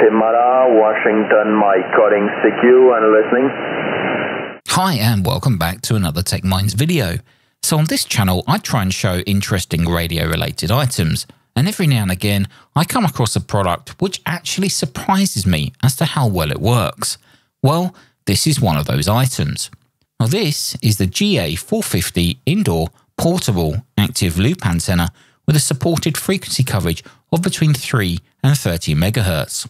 Guatemala, Washington, Mike Cutting CQ and listening. Hi and welcome back to another TechMinds video. So on this channel I try and show interesting radio related items, and every now and again I come across a product which actually surprises me as to how well it works. Well, this is one of those items. Now this is the GA450 indoor portable active loop antenna with a supported frequency coverage of between 3 and 30 MHz.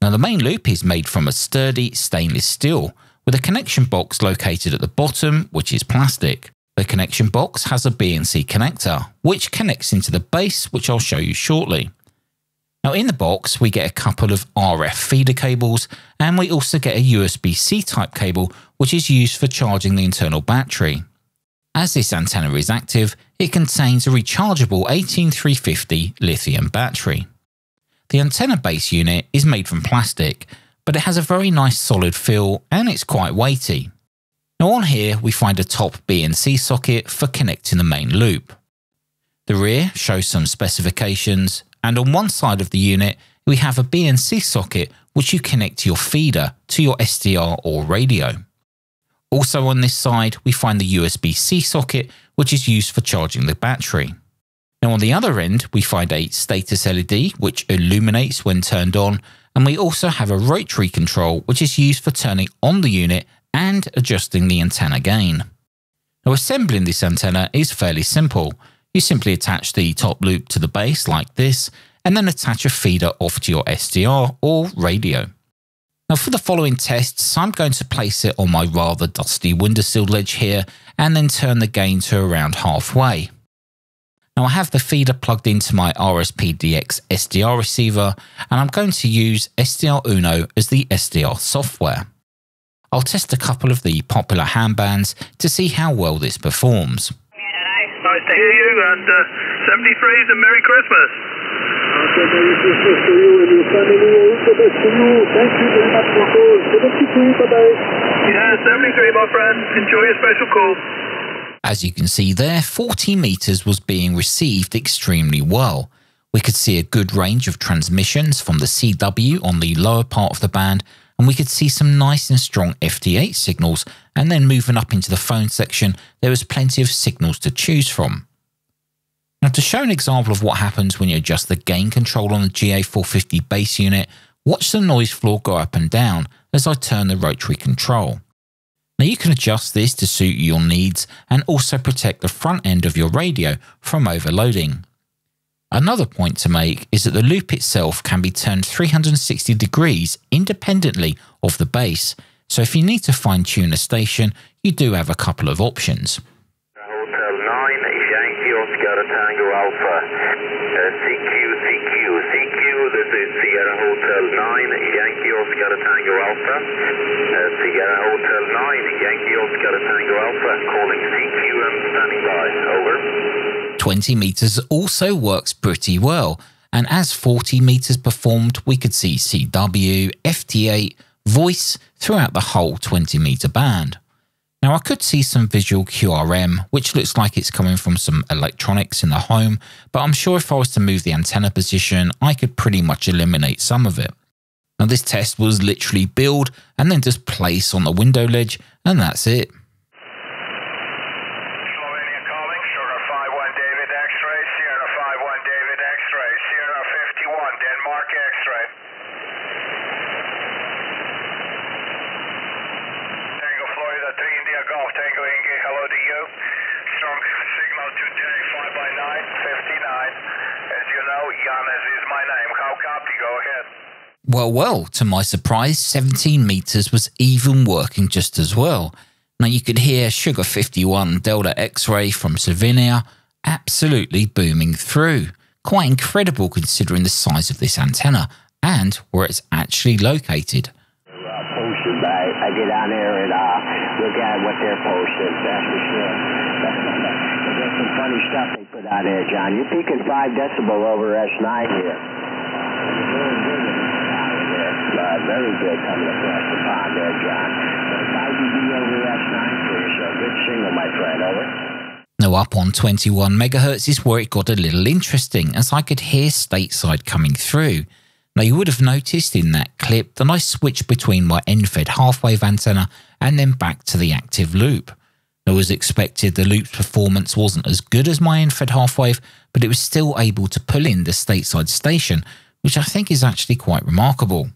Now the main loop is made from a sturdy stainless steel with a connection box located at the bottom, which is plastic. The connection box has a BNC connector which connects into the base, which I'll show you shortly. Now in the box we get a couple of RF feeder cables, and we also get a USB-C type cable which is used for charging the internal battery. As this antenna is active, it contains a rechargeable 18350 lithium battery. The antenna base unit is made from plastic, but it has a very nice solid feel and it's quite weighty. Now on here we find a top BNC socket for connecting the main loop. The rear shows some specifications, and on one side of the unit we have a BNC socket which you connect to your feeder to your SDR or radio. Also on this side we find the USB-C socket which is used for charging the battery. Now on the other end we find a status LED which illuminates when turned on, and we also have a rotary control which is used for turning on the unit and adjusting the antenna gain. Now assembling this antenna is fairly simple. You simply attach the top loop to the base like this and then attach a feeder off to your SDR or radio. Now for the following tests I'm going to place it on my rather dusty windowsill ledge here and then turn the gain to around halfway. Now I have the feeder plugged into my RSPDX SDR receiver, and I'm going to use SDR-UNO as the SDR software. I'll test a couple of the popular handbands to see how well this performs. Nice to hear you, and 73's and Merry Christmas. Okay, Merry Christmas to you and your family. All the best to you. Thank you very much for calls. 73, bye-bye. Yeah, 73, my friend. Enjoy your special call. As you can see there, 40 meters was being received extremely well. We could see a good range of transmissions from the CW on the lower part of the band, and we could see some nice and strong FT8 signals, and then moving up into the phone section there was plenty of signals to choose from. Now to show an example of what happens when you adjust the gain control on the GA450 base unit, watch the noise floor go up and down as I turn the rotary control. Now you can adjust this to suit your needs and also protect the front end of your radio from overloading. Another point to make is that the loop itself can be turned 360 degrees independently of the base, so if you need to fine tune a station you do have a couple of options. Hotel 9, Yankee Oscar Tango Alpha, CQ, CQ, CQ, this is Sierra Hotel 9, Yankee Oscar Tango Alpha, Sierra Hotel 9, Yankee Oscar Tango Alpha, calling CQ and standing by, over. 20 meters also works pretty well, and as 40 meters performed we could see CW, FT8, voice throughout the whole 20 meter band. Now I could see some visual QRM which looks like it's coming from some electronics in the home, but I'm sure if I was to move the antenna position I could pretty much eliminate some of it. Now this test was literally build and then just place on the window ledge, and that's it. Well, to my surprise, 17 meters was even working just as well. Now you could hear Sugar 51 Delta X-ray from Slovenia absolutely booming through. Quite incredible considering the size of this antenna and where it's actually located. I get down there and look at what they're posting, that's for sure. There's some funny stuff they put out there, John. You're peaking 5 decibel over S9 here. Very good coming across the pond there, John. Good single, my friend, over. Now up on 21 MHz is where it got a little interesting, as I could hear stateside coming through. Now you would have noticed in that clip that I switched between my NFED half-wave antenna and then back to the active loop. Now as expected, the loop's performance wasn't as good as my NFED half-wave, but it was still able to pull in the stateside station, which I think is actually quite remarkable.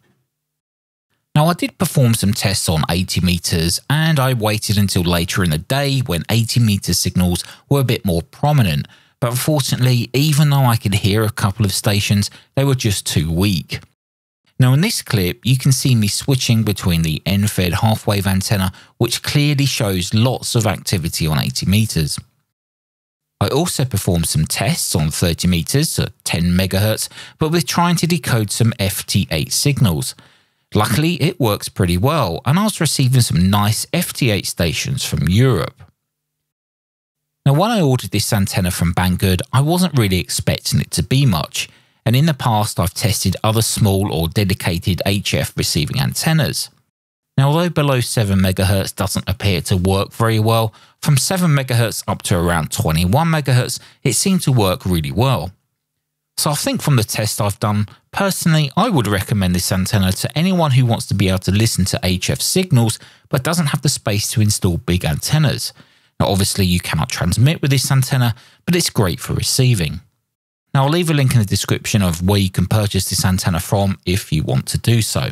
Now I did perform some tests on 80 meters and I waited until later in the day when 80 meter signals were a bit more prominent, but unfortunately, even though I could hear a couple of stations, they were just too weak. Now in this clip, you can see me switching between the NFED half-wave antenna, which clearly shows lots of activity on 80 meters. I also performed some tests on 30 meters at 10 megahertz, but with trying to decode some FT8 signals. Luckily, it works pretty well, and I was receiving some nice FT8 stations from Europe. Now, when I ordered this antenna from Banggood, I wasn't really expecting it to be much, and in the past I've tested other small or dedicated HF receiving antennas. Now, although below 7 MHz doesn't appear to work very well, from 7 MHz up to around 21 MHz, it seemed to work really well. So I think from the test I've done, personally, I would recommend this antenna to anyone who wants to be able to listen to HF signals but doesn't have the space to install big antennas. Now obviously you cannot transmit with this antenna, but it's great for receiving. Now I'll leave a link in the description of where you can purchase this antenna from if you want to do so.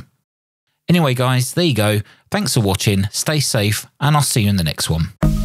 Anyway guys, there you go. Thanks for watching, stay safe, and I'll see you in the next one.